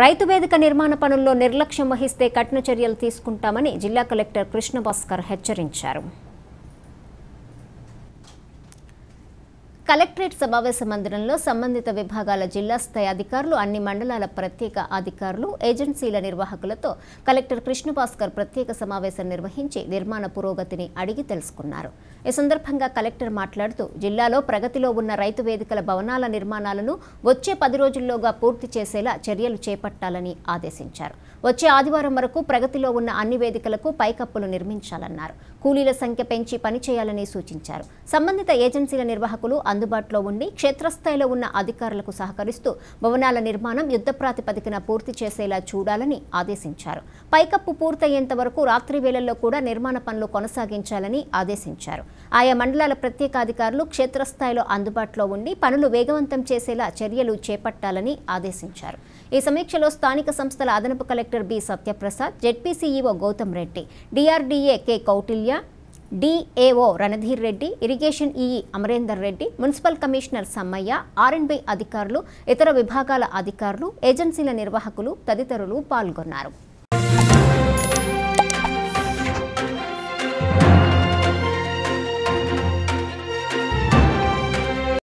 రైతు వేదిక నిర్మాణ పనుల్లో నిర్లక్ష్యం వహిస్తే కఠిన చర్యలు తీసుకుంటామని జిల్లా కలెక్టర్ కృష్ణ భాస్కర్ హెచ్చరించారు. కలెక్టరేట్ సమావేశ మందిరంలో సంబంధిత విభాగాల జిల్లా స్థాయి అధికారులు, అన్ని మండలాల ప్రత్యేక అధికారులు, ఏజెన్సీల నిర్వాహకులతో కలెక్టర్ కృష్ణ భాస్కర్ ప్రత్యేక సమావేశం నిర్వహించి నిర్మాణ పురోగతిని అడిగి తెలుసుకున్నారు. ఈ సందర్భంగా కలెక్టర్ మాట్లాడుతూ, జిల్లాలో ప్రగతిలో ఉన్న రైతు వేదికల భవనాల నిర్మాణాలను వచ్చే 10 రోజుల్లోగా పూర్తి చేసేలా చర్యలు చేపట్టాలని ఆదేశించారు. వచ్చే ఆదివారం వరకు ప్రగతిలో ఉన్న అన్ని వేదికలకు పైకప్పులు నిర్మించాలన్నారు. కూలీల సంఖ్య పెంచి పనిచేయాలని సూచించారు. సంబంధిత ఏజెన్సీల నిర్వాహకులు అందుబాటులో ఉండి క్షేత్రస్థాయిలో ఉన్న అధికారులకు సహకరిస్తూ భవనాల నిర్మాణం యుద్ధ ప్రాతిపదికన పూర్తి చేసేలా చూడాలని ఆదేశించారు. పైకప్పు పూర్తయ్యేంత వరకు రాత్రి వేళల్లో కూడా నిర్మాణ పనులు కొనసాగించాలని ఆదేశించారు. ఆయా మండలాల ప్రత్యేకాధికారులు క్షేత్రస్థాయిలో అందుబాటులో ఉండి పనులు వేగవంతం చేసేలా చర్యలు చేపట్టాలని ఆదేశించారు. ఈ సమీక్షలో స్థానిక సంస్థల అదనపు collector B Satyaprasad, ZP CEO Gautam Reddy, DRDA K Kautilya, DAO Randhir Reddy, irrigation EE Amarender Reddy, municipal commissioner Sammaiah, R and B అధికారులు, ఇతర విభాగాల అధికారులు, ఏజెన్సీల నిర్వాహకులు తదితరులు పాల్గొన్నారు.